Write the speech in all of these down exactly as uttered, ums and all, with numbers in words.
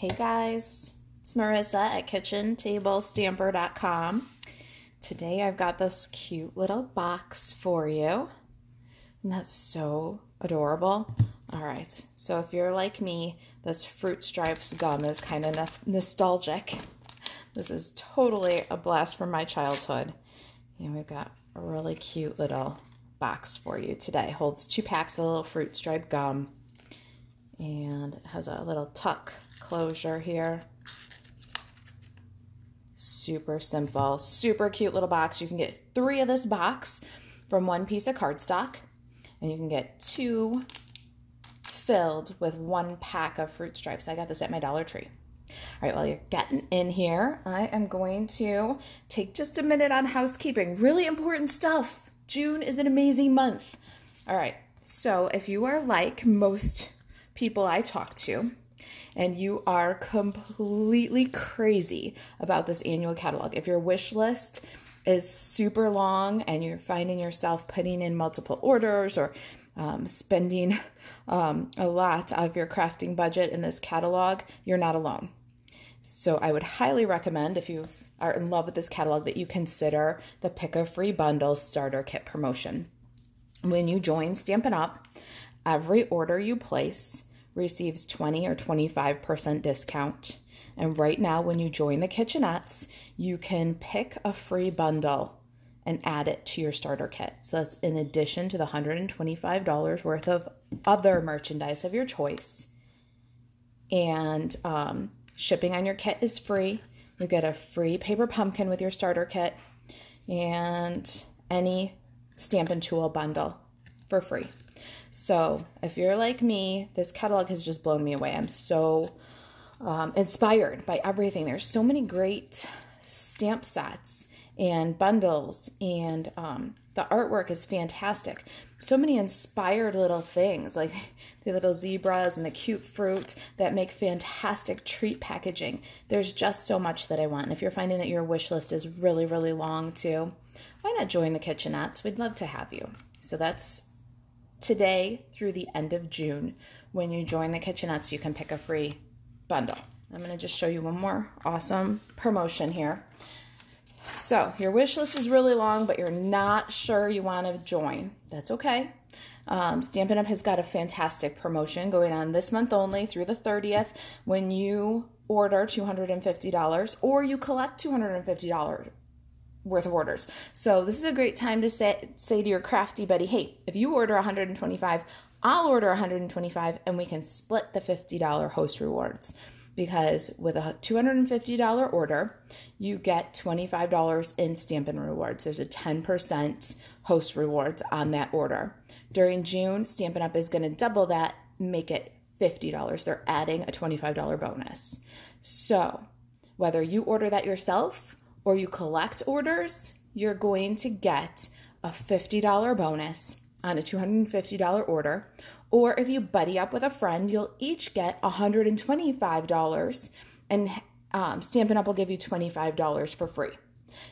Hey guys, it's Marisa at Kitchen Table Stamper dot com. Today I've got this cute little box for you. And that's so adorable. All right, so if you're like me, this Fruit Stripes Gum is kind of no- nostalgic. This is totally a blast from my childhood. And we've got a really cute little box for you today. Holds two packs of little Fruit Stripe Gum. And it has a little tuck closure here. Super simple, super cute little box. You can get three of this box from one piece of cardstock, and you can get two filled with one pack of Fruit Stripes. I got this at my Dollar Tree. All right, while you're getting in here, I am going to take just a minute on housekeeping. Really important stuff. June is an amazing month. All right, so if you are like most people I talk to, and you are completely crazy about this annual catalog, if your wish list is super long and you're finding yourself putting in multiple orders or um, spending um, a lot out of your crafting budget in this catalog, you're not alone. So I would highly recommend, if you are in love with this catalog, that you consider the Pick a Free Bundle Starter Kit promotion. When you join Stampin' Up!, every order you place receives twenty or twenty-five percent discount. And right now, when you join the Kitchenettes, you can pick a free bundle and add it to your starter kit. So that's in addition to the one hundred twenty-five dollars worth of other merchandise of your choice. And um, shipping on your kit is free. You get a free paper pumpkin with your starter kit and any Stampin' Tool bundle for free. So if you're like me, this catalog has just blown me away. I'm so um, inspired by everything. There's so many great stamp sets and bundles, and um, the artwork is fantastic. So many inspired little things, like the little zebras and the cute fruit that make fantastic treat packaging. There's just so much that I want. And if you're finding that your wish list is really, really long too, why not join the Kitchenettes? We'd love to have you. So that's today through the end of June. When you join the Kitchenettes, you can pick a free bundle. I'm going to just show you one more awesome promotion here. So your wish list is really long, but you're not sure you want to join. That's okay. Um, Stampin' Up! Has got a fantastic promotion going on this month only through the thirtieth. When you order two hundred fifty dollars or you collect two hundred fifty dollars worth of orders. So this is a great time to say, say to your crafty buddy, hey, if you order one hundred twenty-five, I'll order one hundred twenty-five, and we can split the fifty dollar host rewards. Because with a two hundred fifty dollar order, you get twenty-five dollars in Stampin' rewards. There's a ten percent host rewards on that order. During June, Stampin' Up! Is going to double that, make it fifty dollars. They're adding a twenty-five dollar bonus. So whether you order that yourself or you collect orders, you're going to get a fifty dollar bonus on a two hundred fifty dollar order. Or if you buddy up with a friend, you'll each get one hundred twenty-five dollars, and um, Stampin' Up! Will give you twenty-five dollars for free.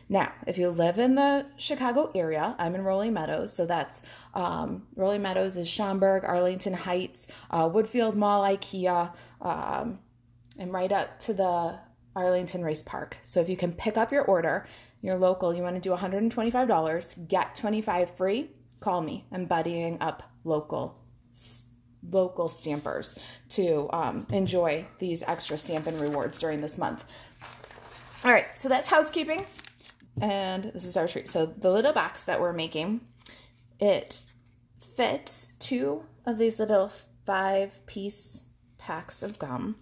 Now, if you live in the Chicago area, I'm in Rolling Meadows, so that's um, Rolling Meadows is Schaumburg, Arlington Heights, uh, Woodfield Mall, IKEA, um, and right up to the Arlington Race Park. So if you can pick up your order, your local, you want to do one hundred twenty-five dollars, get twenty-five free, call me. I'm buddying up local local stampers to um, enjoy these extra Stampin' rewards during this month. All right, so that's housekeeping, and this is our treat. So the little box that we're making, it fits two of these little five-piece packs of gum.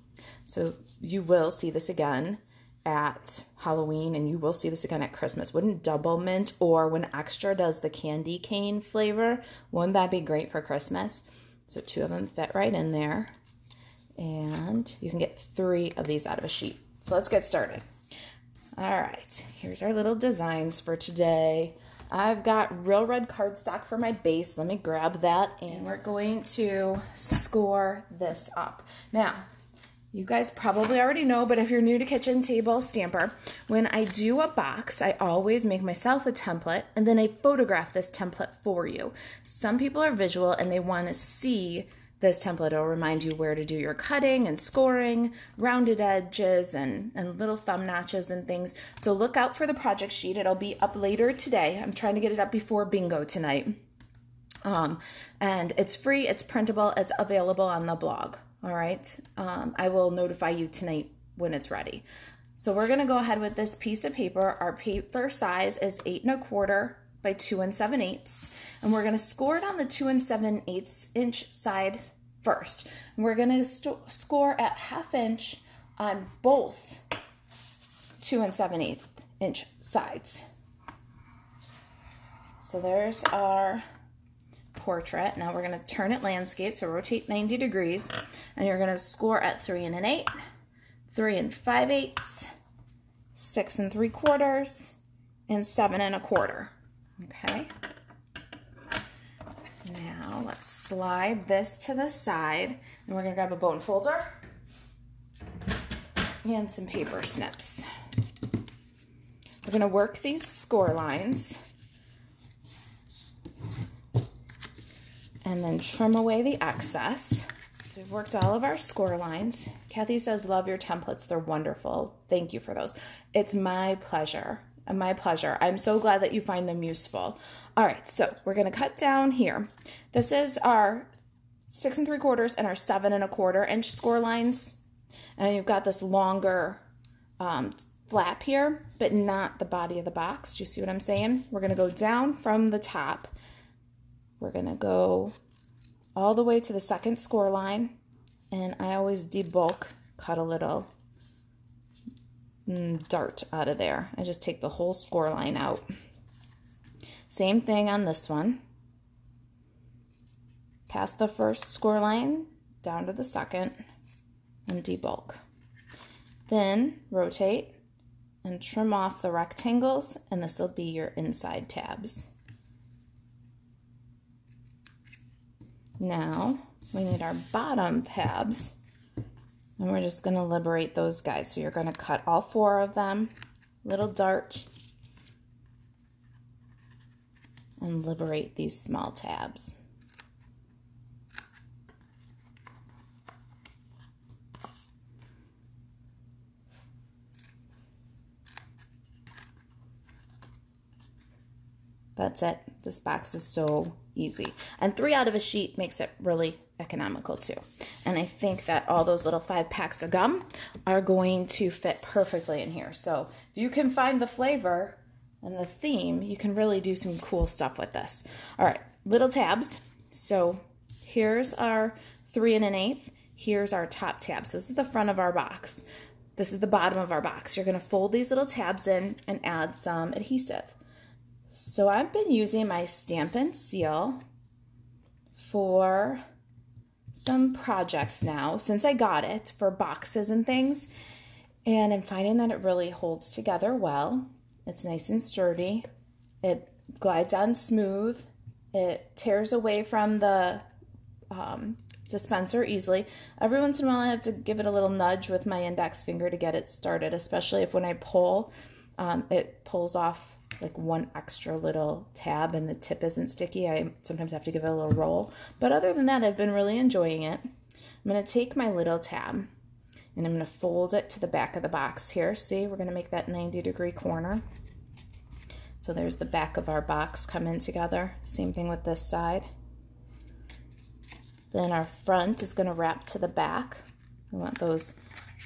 So you will see this again at Halloween, and you will see this again at Christmas. Wouldn't Double Mint, or when Extra does the candy cane flavor, wouldn't that be great for Christmas? So two of them fit right in there, and you can get three of these out of a sheet. So let's get started. All right, here's our little designs for today. I've got Real Red Cardstock for my base. Let me grab that, and we're going to score this up. Now, you guys probably already know, but if you're new to Kitchen Table Stamper, when I do a box, I always make myself a template, and then I photograph this template for you. Some people are visual and they want to see this template will remind you where to do your cutting and scoring, rounded edges and, and little thumb notches and things. So look out for the project sheet. It'll be up later today. I'm trying to get it up before bingo tonight. Um, and it's free, it's printable, it's available on the blog. All right. Um, I will notify you tonight when it's ready. So we're going to go ahead with this piece of paper. Our paper size is eight and a quarter by two and seven eighths. And we're going to score it on the two and seven eighths inch side first. And we're going to score at half inch on both two and seven eighths inch sides. So there's our portrait. Now we're going to turn it landscape. So rotate ninety degrees, and you're going to score at three and an eight, three and five eighths, six and three quarters, and seven and a quarter. Okay, now let's slide this to the side, and we're going to grab a bone folder and some paper snips. We're going to work these score lines and then trim away the excess. So we've worked all of our score lines. Kathy says, love your templates. They're wonderful. Thank you for those. It's my pleasure. My pleasure. I'm so glad that you find them useful. All right, so we're going to cut down here. This is our six and three quarters and our seven and a quarter inch score lines. And you've got this longer um, flap here, but not the body of the box. Do you see what I'm saying? We're going to go down from the top. We're going to go all the way to the second score line. And I always debulk, cut a little dart out of there. I just take the whole score line out. Same thing on this one. Past the first score line, down to the second, and debulk. Then rotate and trim off the rectangles, and this will be your inside tabs. Now we need our bottom tabs. And we're just going to liberate those guys. So you're going to cut all four of them, little dart, and liberate these small tabs. That's it. This box is so easy. And three out of a sheet makes it really economical too. And I think that all those little five packs of gum are going to fit perfectly in here. So if you can find the flavor and the theme, you can really do some cool stuff with this. All right, little tabs. So here's our three and an eighth. Here's our top tab. So this is the front of our box. This is the bottom of our box. You're going to fold these little tabs in and add some adhesive. So I've been using my Stampin' Seal for some projects now since I got it, for boxes and things, and I'm finding that it really holds together well. It's nice and sturdy. It glides on smooth. It tears away from the um, dispenser easily. Every once in a while I have to give it a little nudge with my index finger to get it started, especially if when I pull um, it pulls off like one extra little tab and the tip isn't sticky. I sometimes have to give it a little roll. But other than that, I've been really enjoying it. I'm going to take my little tab and I'm going to fold it to the back of the box here. See, we're going to make that ninety degree corner. So there's the back of our box come in together. Same thing with this side. Then our front is going to wrap to the back. We want those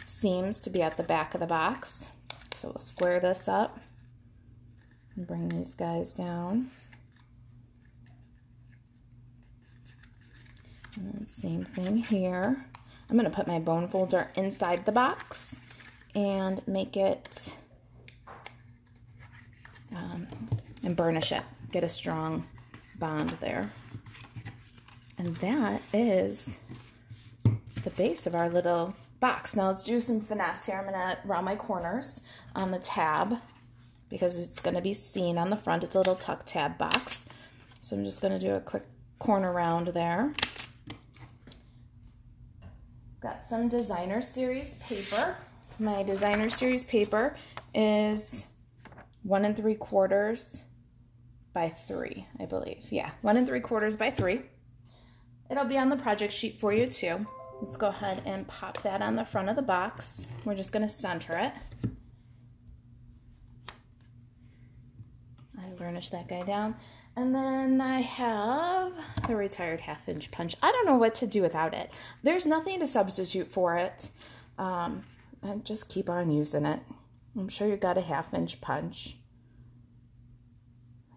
seams to be at the back of the box. So we'll square this up. Bring these guys down. And then same thing here. I'm going to put my bone folder inside the box and make it um, and burnish it. Get a strong bond there. And that is the base of our little box. Now let's do some finesse here. I'm going to round my corners on the tab, because it's going to be seen on the front. It's a little tuck tab box. So I'm just going to do a quick corner round there. Got some Designer Series paper. My Designer Series paper is one and three quarters by three, I believe. Yeah, one and three quarters by three. It'll be on the project sheet for you too. Let's go ahead and pop that on the front of the box. We're just going to center it. I burnished that guy down. And then I have the retired half inch punch. I don't know what to do without it. There's nothing to substitute for it. Um, I just keep on using it. I'm sure you got a half inch punch.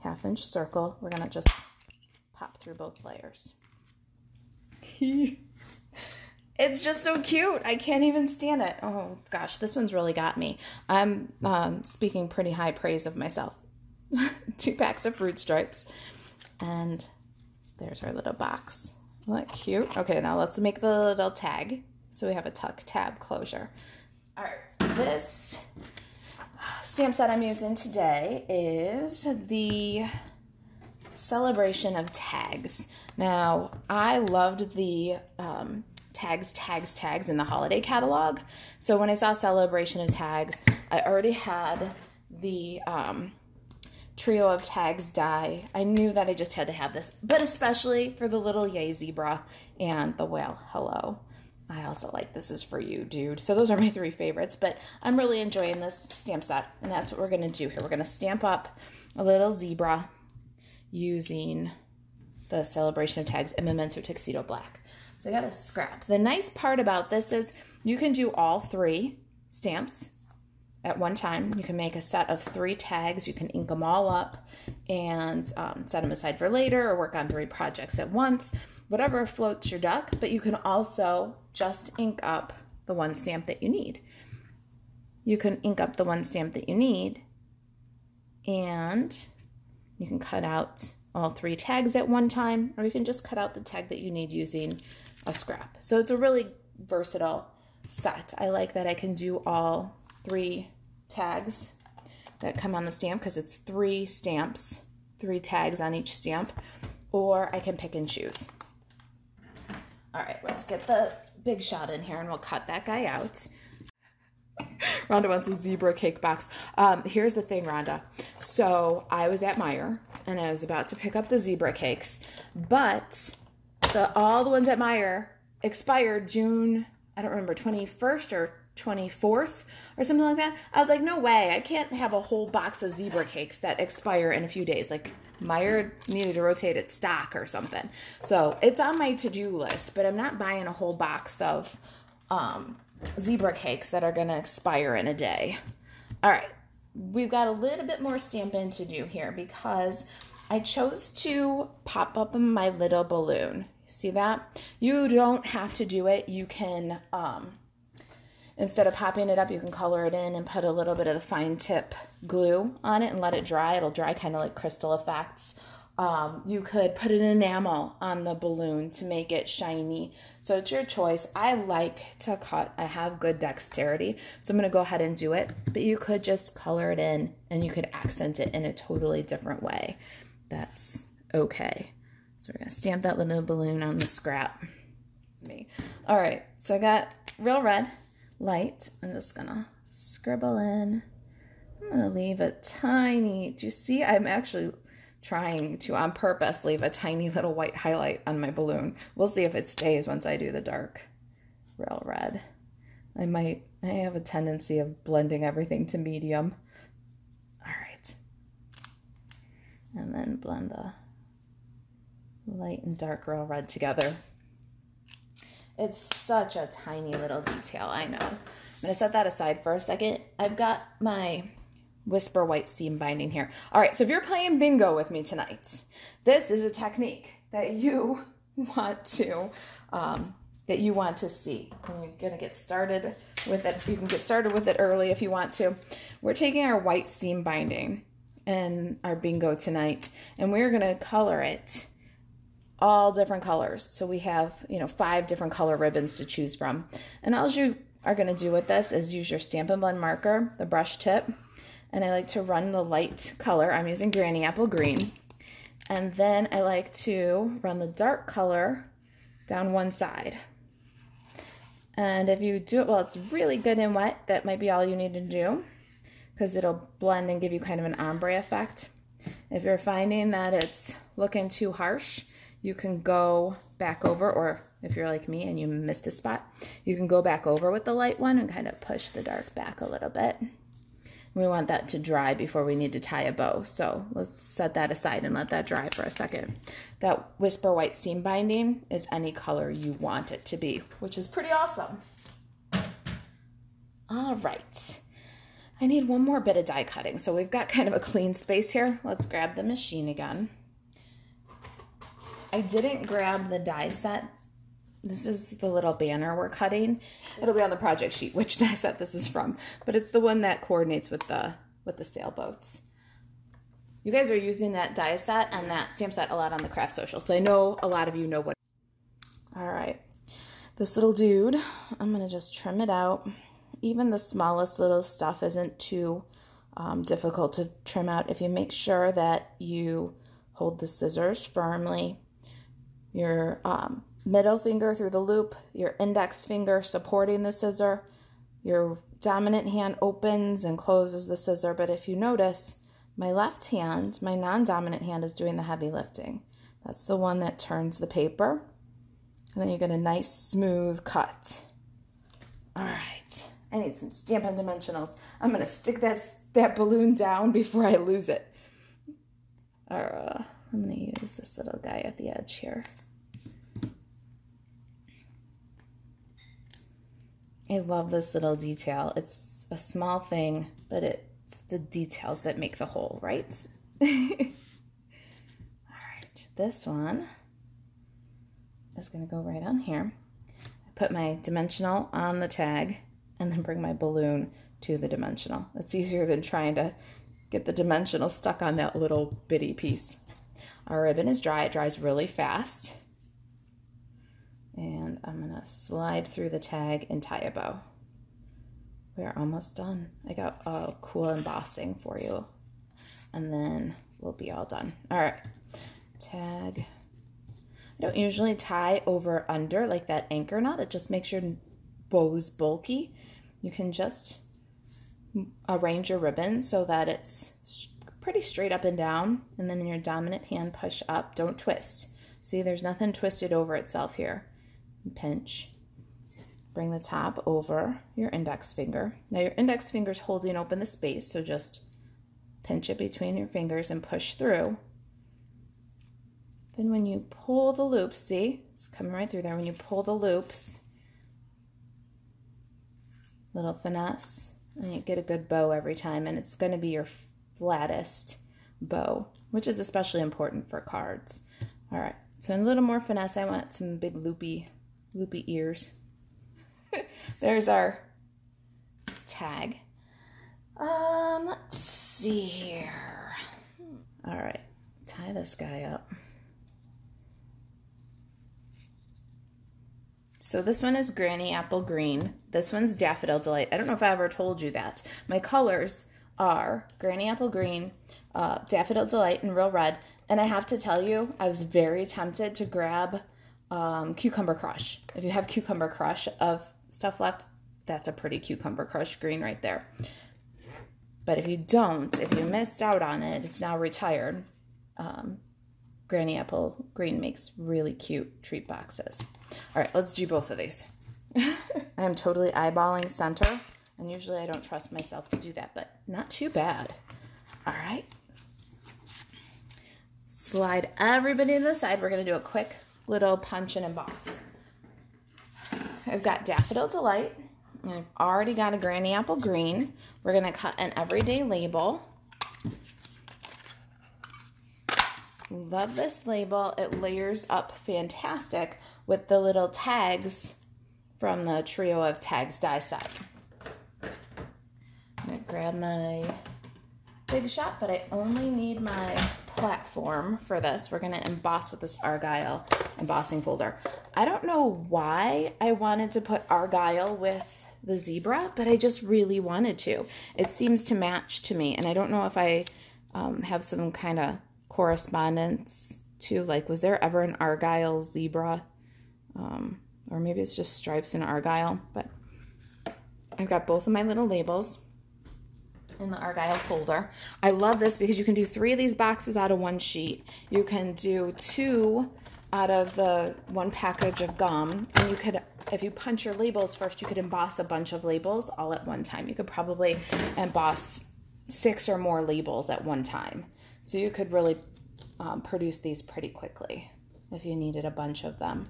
Half inch circle. We're going to just pop through both layers. It's just so cute. I can't even stand it. Oh gosh, this one's really got me. I'm um, speaking pretty high praise of myself. Two packs of Fruit Stripes. And there's our little box. Isn't that cute? Okay, now let's make the little tag. So we have a tuck tab closure. All right, this stamp set I'm using today is the Celebration of Tags. Now, I loved the um, tags, tags, tags in the holiday catalog. So when I saw Celebration of Tags, I already had the um, Trio of Tags die. I knew that I just had to have this, but especially for the little yay zebra and the whale hello. I also like this is for you, dude. So those are my three favorites, but I'm really enjoying this stamp set, and that's what we're going to do here. We're going to stamp up a little zebra using the Celebration of Tags and Memento Tuxedo Black. So I got a scrap. The nice part about this is you can do all three stamps at one time. You can make a set of three tags. You can ink them all up and um, set them aside for later, or work on three projects at once, whatever floats your duck. But you can also just ink up the one stamp that you need. You can ink up the one stamp that you need, and you can cut out all three tags at one time, or you can just cut out the tag that you need using a scrap. So it's a really versatile set. I like that I can do all three tags that come on the stamp, because it's three stamps, three tags on each stamp, or I can pick and choose. All right, let's get the big shot in here, and we'll cut that guy out. Rhonda wants a zebra cake box. Um, here's the thing, Rhonda. So I was at Meijer, and I was about to pick up the zebra cakes, but the all the ones at Meijer expired June, I don't remember, twenty-first or twenty-fourth or something like that. I was like, no way. I can't have a whole box of zebra cakes that expire in a few days. Like, Meijer needed to rotate its stock or something. So it's on my to-do list, but I'm not buying a whole box of... Um, zebra cakes that are going to expire in a day. All right, we've got a little bit more stamping to do here because I chose to pop up my little balloon. See that? You don't have to do it. You can, um, instead of popping it up, you can color it in and put a little bit of the fine tip glue on it and let it dry. It'll dry kind of like crystal effects. Um, you could put an enamel on the balloon to make it shiny. So it's your choice. I like to cut. I have good dexterity, so I'm going to go ahead and do it. But you could just color it in, and you could accent it in a totally different way. That's okay. So we're going to stamp that little balloon on the scrap. It's me. All right, so I got Real Red Light. I'm just going to scribble in. I'm going to leave a tiny... Do you see? I'm actually... trying to on purpose leave a tiny little white highlight on my balloon. We'll see if it stays once I do the dark Real Red. I might, I have a tendency of blending everything to medium. All right. And then blend the light and dark Real Red together. It's such a tiny little detail, I know. I'm gonna set that aside for a second. I've got my Whisper White Seam Binding here. All right, so if you're playing bingo with me tonight, this is a technique that you want to um, that you want to see. And you're gonna get started with it. You can get started with it early if you want to. We're taking our white seam binding and our bingo tonight, and we're gonna color it all different colors. So we have, you know, five different color ribbons to choose from. And all you are gonna do with this is use your Stampin' Blend marker, the brush tip. And I like to run the light color. I'm using Granny Apple Green. And then I like to run the dark color down one side. And if you do it while it's really good and wet, that might be all you need to do, because it'll blend and give you kind of an ombre effect. If you're finding that it's looking too harsh, you can go back over, or if you're like me and you missed a spot, you can go back over with the light one and kind of push the dark back a little bit. We want that to dry before we need to tie a bow, so let's set that aside and let that dry for a second. That Whisper White seam binding is any color you want it to be, which is pretty awesome. All right, I need one more bit of die cutting, so we've got kind of a clean space here. Let's grab the machine again. I didn't grab the die set. This is the little banner we're cutting. It'll be on the project sheet which die set this is from, but it's the one that coordinates with the with the sailboats. You guys are using that die set and that stamp set a lot on the craft social, so I know a lot of you know what. All right, this little dude, I'm gonna just trim it out. Even the smallest little stuff isn't too um, difficult to trim out if you make sure that you hold the scissors firmly. Your um, middle finger through the loop, your index finger supporting the scissor, your dominant hand opens and closes the scissor, but if you notice, my left hand, my non-dominant hand, is doing the heavy lifting. That's the one that turns the paper, and then you get a nice smooth cut. All right, I need some Stampin' Dimensionals. I'm gonna stick that, that balloon down before I lose it. Or, uh, I'm gonna use this little guy at the edge here. I love this little detail. It's a small thing, but it's the details that make the whole, right? All right, this one is gonna go right on here. I put my dimensional on the tag and then bring my balloon to the dimensional. It's easier than trying to get the dimensional stuck on that little bitty piece. Our ribbon is dry, it dries really fast. And I'm gonna slide through the tag and tie a bow. We're almost done. I got a cool embossing for you. And then we'll be all done. All right, tag. I don't usually tie over under like that anchor knot. It just makes your bows bulky. You can just arrange your ribbon so that it's pretty straight up and down. And then in your dominant hand, push up, don't twist. See, there's nothing twisted over itself here. Pinch, bring the top over your index finger. Now your index finger's holding open the space, so just pinch it between your fingers and push through. Then when you pull the loops, see, it's coming right through there. When you pull the loops, little finesse, and you get a good bow every time, and it's gonna be your flattest bow, which is especially important for cards. All right, so in a little more finesse, I want some big loopy loopy ears. There's our tag. Um, let's see here. All right, tie this guy up. So this one is Granny Apple Green. This one's Daffodil Delight. I don't know if I ever told you that. My colors are Granny Apple Green, uh, Daffodil Delight, and Real Red. And I have to tell you, I was very tempted to grab Um, Cucumber Crush. If you have Cucumber Crush of stuff left, that's a pretty Cucumber Crush green right there. But if you don't, if you missed out on it, it's now retired. Um, Granny Apple Green makes really cute treat boxes. All right, let's do both of these. I am totally eyeballing center, and usually I don't trust myself to do that, but not too bad. All right. Slide everybody to the side. We're going to do a quick little punch and emboss. I've got Daffodil Delight, and I've already got a Granny Apple Green. We're gonna cut an Everyday Label. Love this label. It layers up fantastic with the little tags from the Trio of Tags die set. I'm gonna grab my big shot, but I only need my platform for this. We're gonna emboss with this Argyle embossing folder. I don't know why I wanted to put Argyle with the zebra, but I just really wanted to. It seems to match to me, and I don't know if I um, have some kind of correspondence to, like, was there ever an Argyle zebra? Um, or maybe it's just stripes and Argyle, but I've got both of my little labels in the Argyle folder. I love this because you can do three of these boxes out of one sheet. You can do two out of the one package of gum, and you could, if you punch your labels first, you could emboss a bunch of labels all at one time. You could probably emboss six or more labels at one time. So you could really um, produce these pretty quickly if you needed a bunch of them.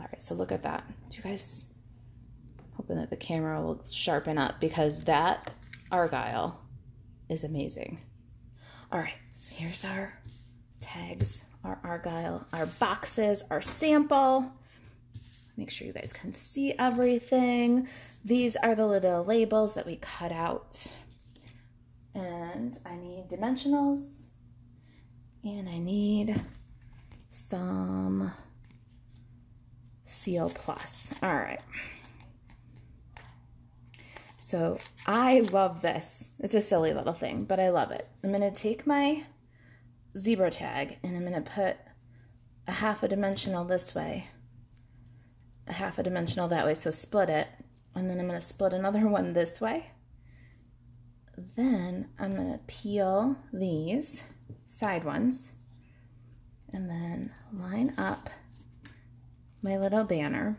All right, so look at that. Do you guys, hoping that the camera will sharpen up, because that Argyle is amazing. All right, here's our tags, our Argyle, our boxes, our sample. Make sure you guys can see everything. These are the little labels that we cut out. And I need dimensionals, and I need some Seal Plus. All right. So I love this. It's a silly little thing, but I love it. I'm going to take my zebra tag and I'm going to put a half a dimensional this way, a half a dimensional that way, so split it, and then I'm going to split another one this way. Then I'm going to peel these side ones and then line up my little banner.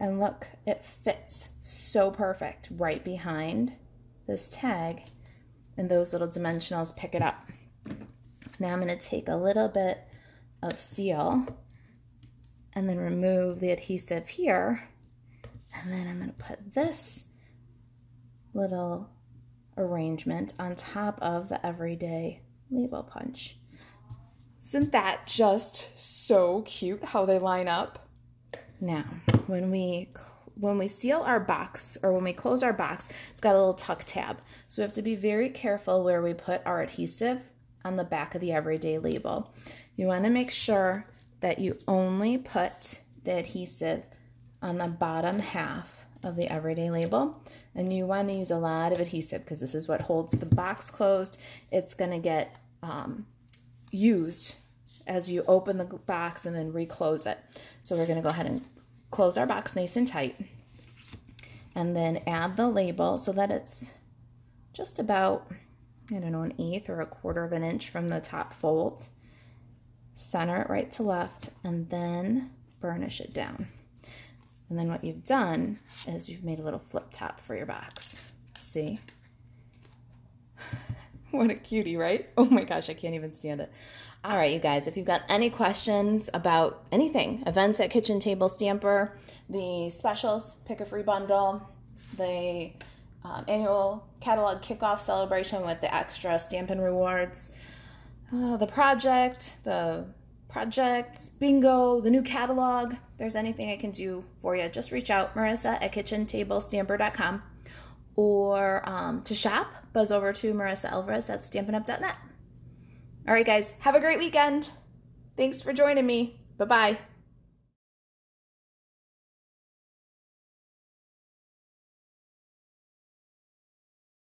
And look, it fits so perfect right behind this tag, and those little dimensionals pick it up. Now I'm going to take a little bit of seal and then remove the adhesive here, and then I'm going to put this little arrangement on top of the Everyday Label Punch. Isn't that just so cute how they line up? Now, when we when we seal our box, or when we close our box, it's got a little tuck tab. So we have to be very careful where we put our adhesive on the back of the Everyday Label. You want to make sure that you only put the adhesive on the bottom half of the Everyday Label, and you want to use a lot of adhesive because this is what holds the box closed. It's going to get um, used as you open the box and then reclose it. So we're going to go ahead and close our box nice and tight, and then add the label so that it's just about, I don't know, an eighth or a quarter of an inch from the top fold. Center it right to left, and then burnish it down. And then what you've done is you've made a little flip top for your box. See? What a cutie, right? Oh my gosh, I can't even stand it. All right, you guys, if you've got any questions about anything, events at Kitchen Table Stamper, the specials, pick a free bundle, the um, annual catalog kickoff celebration with the extra Stampin' rewards, uh, the project, the projects, bingo, the new catalog, if there's anything I can do for you, just reach out, Marisa at Kitchen Table Stamper dot com, or um, to shop, buzz over to Marisa Alvarez at Stampin' Up dot net. All right, guys, have a great weekend. Thanks for joining me. Bye-bye.